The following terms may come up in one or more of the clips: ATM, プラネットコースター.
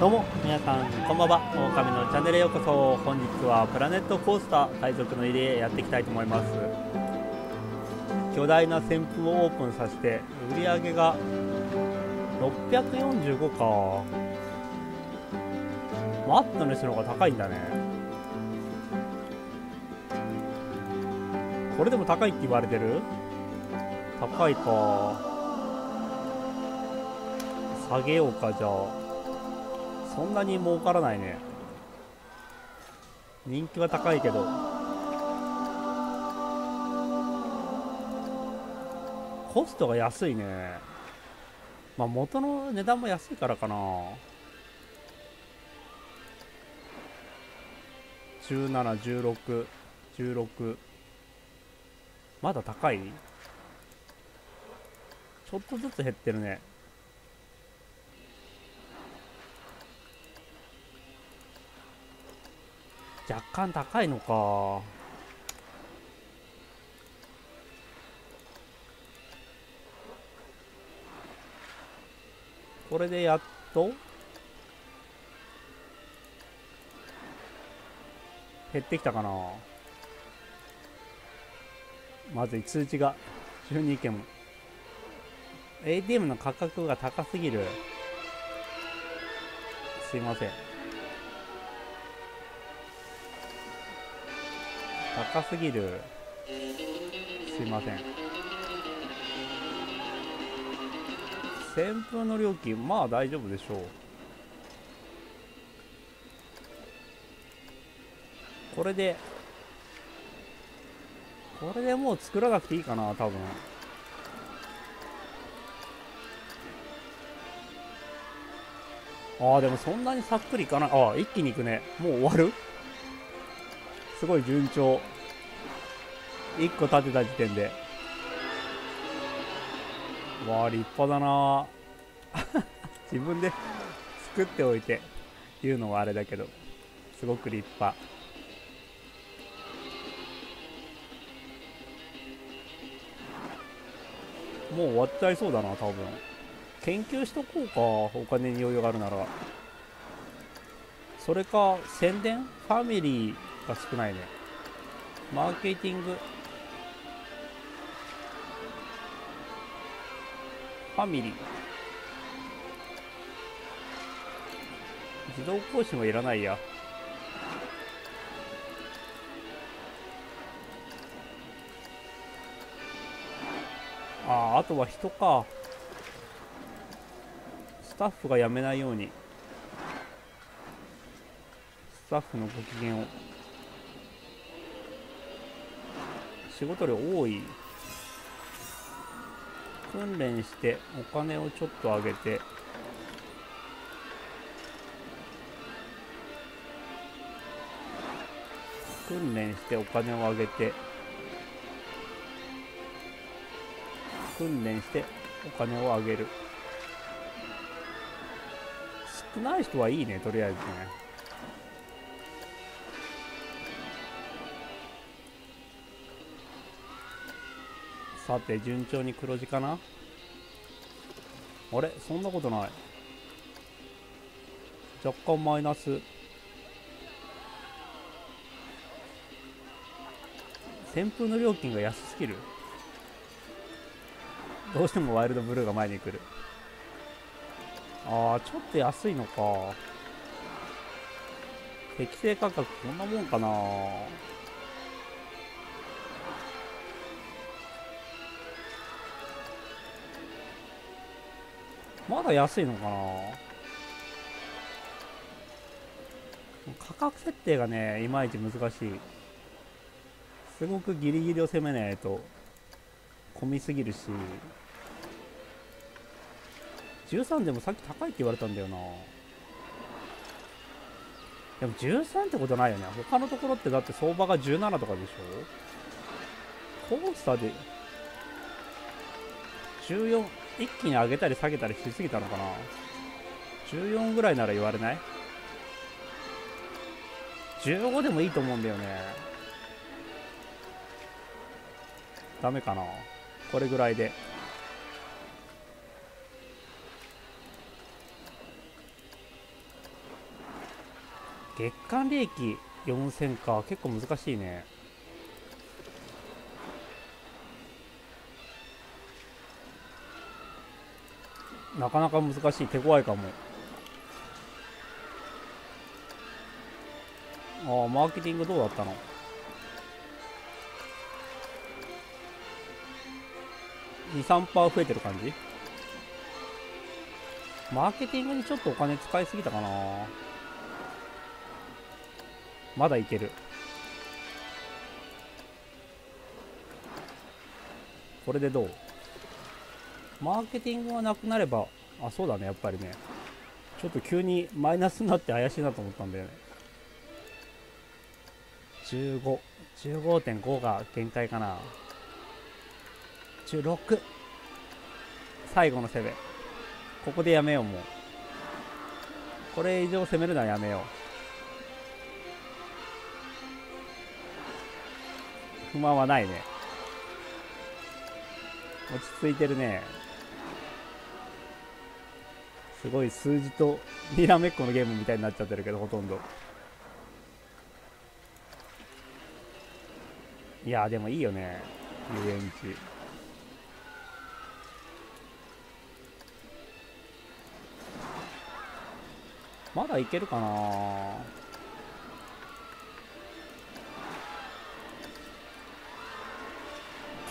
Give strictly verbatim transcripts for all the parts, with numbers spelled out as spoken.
どうも皆さんこんばんは。オオカミのチャンネルへようこそ。本日はプラネットコースター海賊の入りへやっていきたいと思います。巨大な旋風をオープンさせて売り上げがろっぴゃくよんじゅうごか。マットの人の方が高いんだね。これでも高いって言われてる。高いか。下げようか。じゃあそんなに儲からないね。人気は高いけどコストが安いね。まあ元の値段も安いからかな。じゅうなな、じゅうろく、じゅうろくまだ高い。ちょっとずつ減ってるね。若干高いのか。これでやっと減ってきたかな。まずい通知がじゅうにけんも エーティーエム の価格が高すぎる。すいません、高すぎる。すいません。旋風の料金まあ大丈夫でしょう。これでこれでもう作らなくていいかな多分。ああでもそんなにさっくりいかない。ああ一気にいくね。もう終わる。すごい順調。いっこ立てた時点でわあ立派だな自分で作っておいて言うのはあれだけどすごく立派。もう終わっちゃいそうだな多分。研究しとこうかお金に余裕があるなら。それか宣伝ファミリーが少ないね。マーケティングファミリー自動更新はいらないや。あああとは人か。スタッフが辞めないようにスタッフのご機嫌を。仕事量多い。訓練してお金をちょっと上げて訓練してお金を上げて訓練してお金を上げる。少ない人はいいねとりあえずね。さて順調に黒字かな。あれそんなことない。若干マイナス。旋風の料金が安すぎる。どうしてもワイルドブルーが前に来る。ああちょっと安いのか。適正価格こんなもんかな。まだ安いのかな。価格設定がねいまいち難しい。すごくギリギリを攻めないと混みすぎるし。じゅうさんでもさっき高いって言われたんだよな。でもじゅうさんってことないよね。他のところってだって相場がじゅうななとかでしょ。コースターでじゅうよん一気に上げたり下げたりしすぎたのかな。じゅうよんぐらいなら言われない。じゅうごでもいいと思うんだよね。ダメかなこれぐらいで。月間利益よんせんか、結構難しいね。なかなか難しい、手強いかも。ああ、マーケティングどうだったの？に、さんパーセント 増えてる感じ？マーケティングにちょっとお金使いすぎたかな。まだいける。これでどう？マーケティングがなくなれば、あ、そうだね、やっぱりね。ちょっと急にマイナスになって怪しいなと思ったんだよね。じゅうご、じゅうごてんご が限界かな。じゅうろく。最後の攻め。ここでやめよう、もう。これ以上攻めるのはやめよう。不満はないね。落ち着いてるね。すごい数字とにらめっこのゲームみたいになっちゃってるけど、ほとんど。いやーでもいいよね、遊園地。まだいけるかな。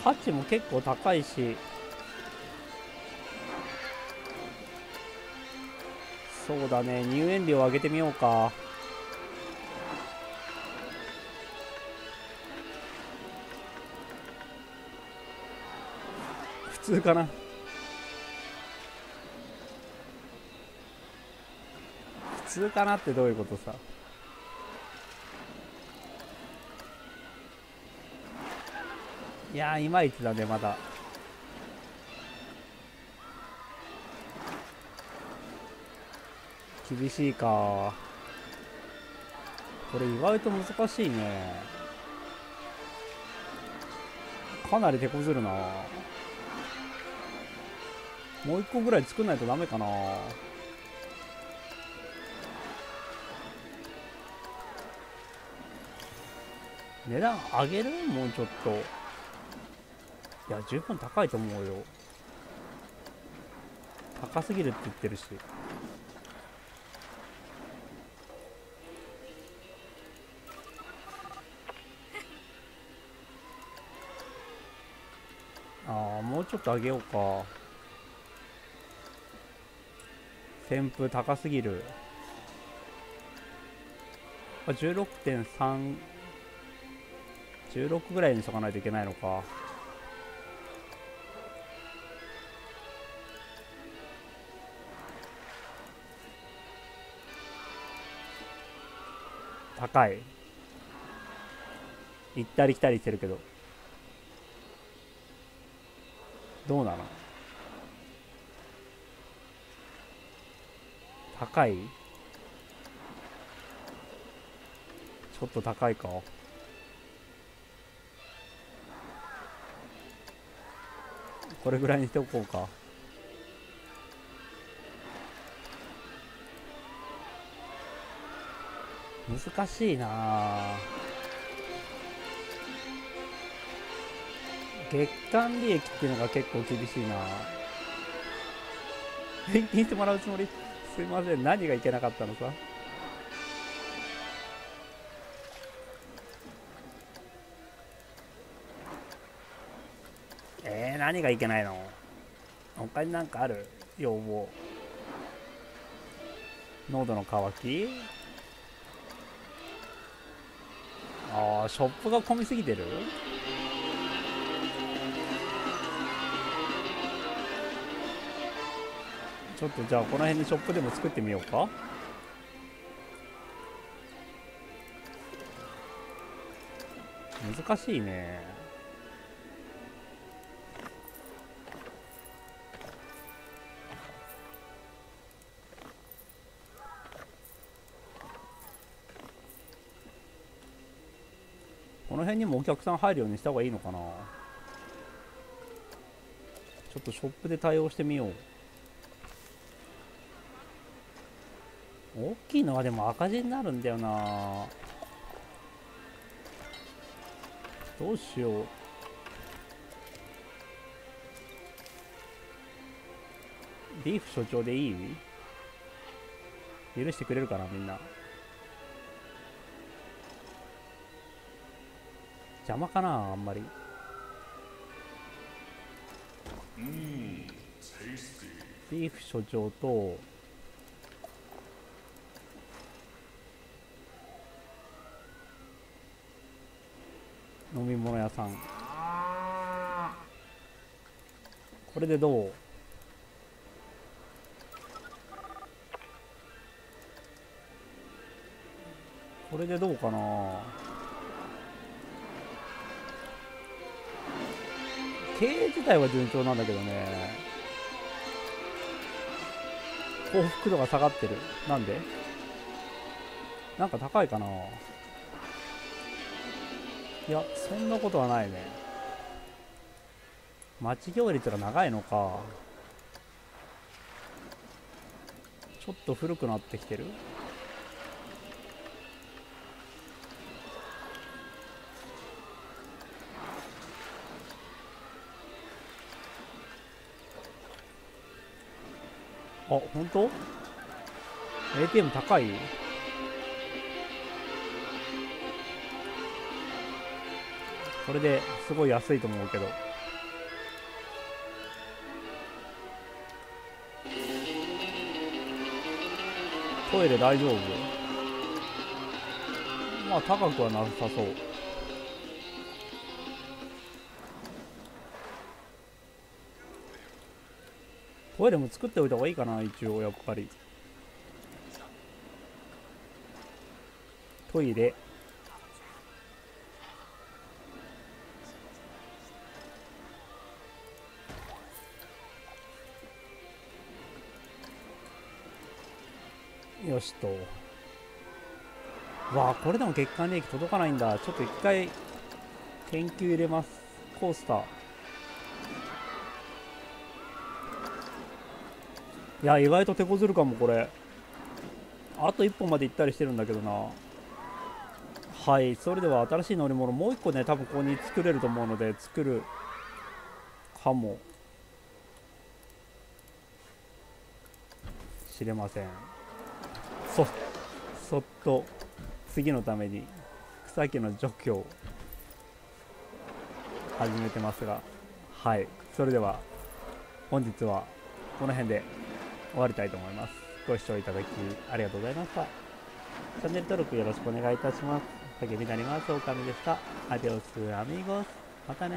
価値も結構高いし、そうだね、入園料を上げてみようか。普通かな。普通かなってどういうことさ。いやー、いまいちだね、まだ。厳しいか。これ意外と難しいね。かなり手こずるな。もう一個ぐらい作んないとダメかな。値段上げる？もうちょっと。いや、十分高いと思うよ。高すぎるって言ってるし。ああ、もうちょっと上げようか。扇風高すぎる。あ、じゅうろくてんさん、じゅうろくぐらいにしとかないといけないのか。高い。行ったり来たりしてるけど、どうなの？高い？ちょっと高いか。これぐらいにしておこうか。難しいなあ。月間利益っていうのが結構厳しいな。返金してもらうつもり？すいません、何がいけなかったのさ。えー、何がいけないの？他になんかある？要望。濃度の乾き？ああ、ショップが混みすぎてる？ちょっとじゃあこの辺にショップでも作ってみようか。難しいね。この辺にもお客さん入るようにした方がいいのかな。ちょっとショップで対応してみよう。大きいのはでも赤字になるんだよな。どうしよう。ビーフ所長でいい？許してくれるかなみんな。邪魔かなあんまり。うん、ビーフ所長と飲み物屋さん、これでどう？これでどうかな。経営自体は順調なんだけどね、幸福度が下がってる。なんで？なんか高いかな。いや、そんなことはないね。待ち行列が長いのか。ちょっと古くなってきてる。あ、ほんと？ エーティーエム 高い？これですごい安いと思うけど、トイレ大丈夫？まあ高くはなさそう。トイレも作っておいた方がいいかな一応。やっぱりトイレよしと。わあ、これでも月間利益届かないんだ。ちょっと一回研究入れます。コースター。いや、意外と手こずるかもこれ。あといっぽんまで行ったりしてるんだけどな。はい、それでは新しい乗り物もういっこね、多分ここに作れると思うので作るかもしれません。そ, そっと次のために草木の除去を始めてますが、はい、それでは本日はこの辺で終わりたいと思います。ご視聴いただきありがとうございました。チャンネル登録よろしくお願いいたします。竹になります。おかみでした。アディオスアミーゴス。またね。